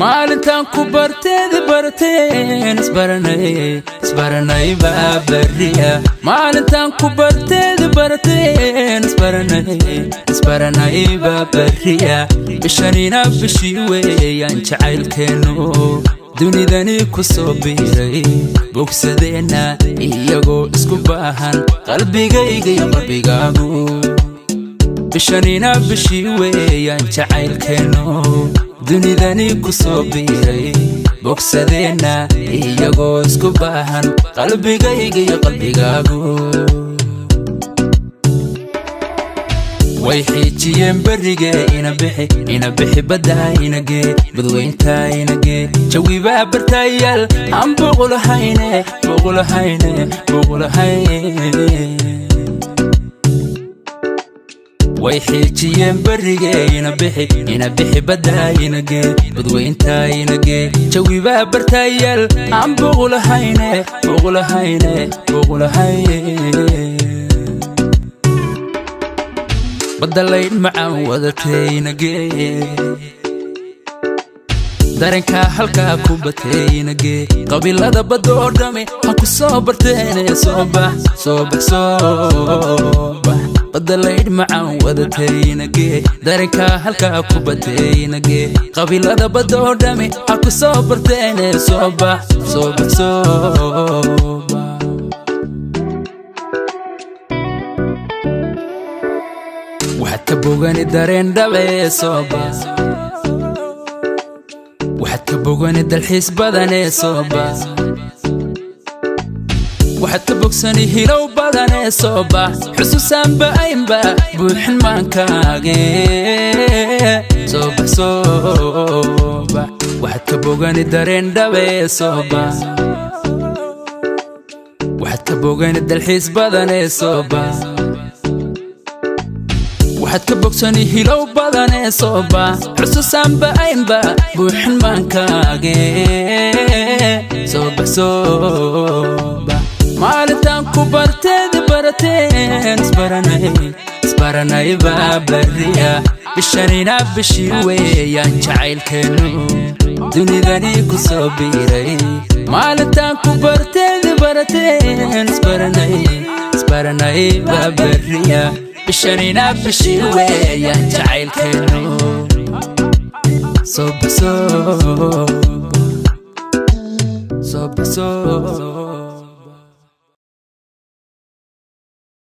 maalintan ku barteen isbaranay baa bariya maalintan ku barteen isbaranay baa bariya bisharina bishiweeyaan jacaylkeenu dunidani ku soo biiray bogsadeena iyagoo isku baahan qalbigayga iyo qalbigaagu bisharina bishiweeyaan jacaylkeenu dunidani ku soo biiray bogsadeena iyagoo isku baahan qalbigayga iyo qalbigaagu way xijiyeen bariga ina bixi badaa inagee badweynta inagee jawiibaa bartayaal aan boqolahayne way xijiyeen bariga ina bixi badaa inagee badweynta inagee jawiibaa bartayaal aan boqolahayne بدلين معاو ودتينجي دارنكا حلكا كوبتينجي قبل هذا بدور دمي حكو صبرتيني صبح بدلين معاو ودتينجي دارنكا حلكا كوبتينجي قبل هذا بدور دمي حكو صبرتيني صبح waxaad ka bogani dalxiis badan ee soo bax waxaad ka bogsani hilow badan ee soo bax xusuusanba aynba buuxin maankaage soo bax waxaad ka bogani dareen dhabe ee soo bax waxaad ka bogani dalxiis badan ee soo bax waxaad ka bogsani hilow badan ee soo bax xusuusanba aynba buuxin maankaage soo bax maalintan ku barteen isbaranay baa bariya bisharina bishii weeyaan jacaylkeenu dunidani ku soo biiray maalintan ku barteen isbaranay baa bariya بشرينا بشوية جعل كنو صوب صوب صوب صوب